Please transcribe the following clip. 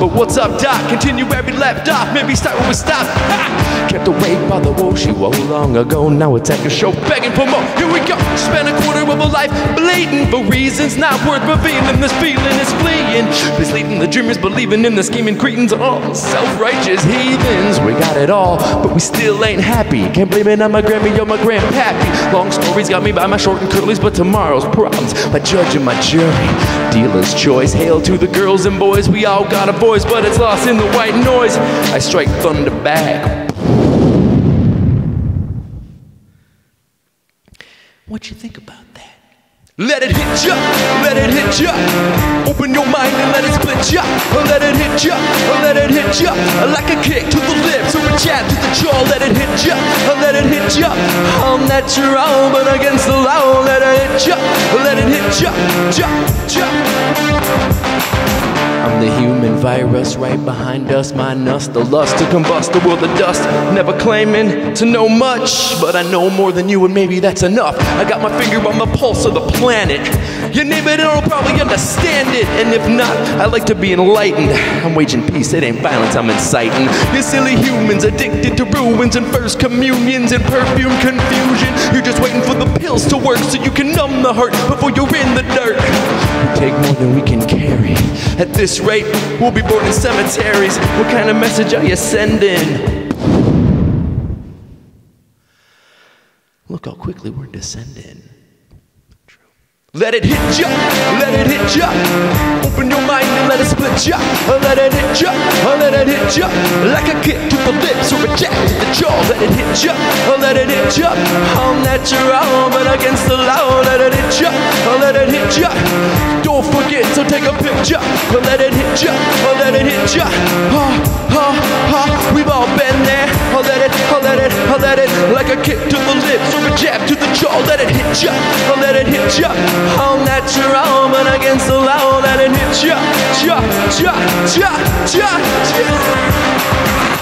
But what's up, Doc? Continue where we left off. Maybe start where we stopped. Ha! Kept awake by the woe she woe long ago. Now it's at your show begging for more. Here we go. Spent a quarter of a life bleeding for reasons not worth revealing. This feeling is fleeing, misleading the dreamers, believing in the scheming cretins. All self-righteous heathens. We got it all, but we still ain't happy. Can't blame it on my Grammy or my grandpappy. Long stories got me by my short and curlies, but tomorrow's problems, my judge and my jury. Dealer's choice. Hail to the girls and boys. We all got a voice, but it's lost in the white noise. I strike thunder back. What you think about that? Let it hit ya. Let it hit ya. Open your mind and let it split ya. Let it hit ya. Let it hit ya. Like a kick to the lips or a jab to the jaw. Let it hit ya. Let it hit ya. All natural, but against the law. Let it hit ya. Let it hit ya. Ja, ja. I'm the human virus right behind us, minus the lust to combust the world of dust. Never claiming to know much, but I know more than you and maybe that's enough. I got my finger on the pulse of the planet. Your neighbor don't probably understand it, and if not, I like to be enlightened. I'm waging peace, it ain't violence I'm inciting. You silly humans addicted to ruins and first communions and perfume confusion. You're just waiting for the pills to work so you can numb the hurt before you're in the dirt. We take more than we can carry. At this rate, we'll be born in cemeteries. What kind of message are you sending? Look how quickly we're descending. True. Let it hit ya, let it hit ya. Open your mind and let it split ya. Let it hit ya, let it hit ya. Like a kick to the lips or a jack to the jaw. Let it hit ya, let it hit ya. All natural, but against the law. Let it hit ya, let it hit ya. Don't forget, so take a picture. We'll let it hit ya, we'll let it hit ya. Ha, ha, ha, we've all been there. I'll let it, I'll let it, I'll let it. Like a kick to the lips or a jab to the jaw. Let it hit ya, I'll let it hit ya. All natural, but against the law. Let it hit ya, ja, ja, ja, ja, ja.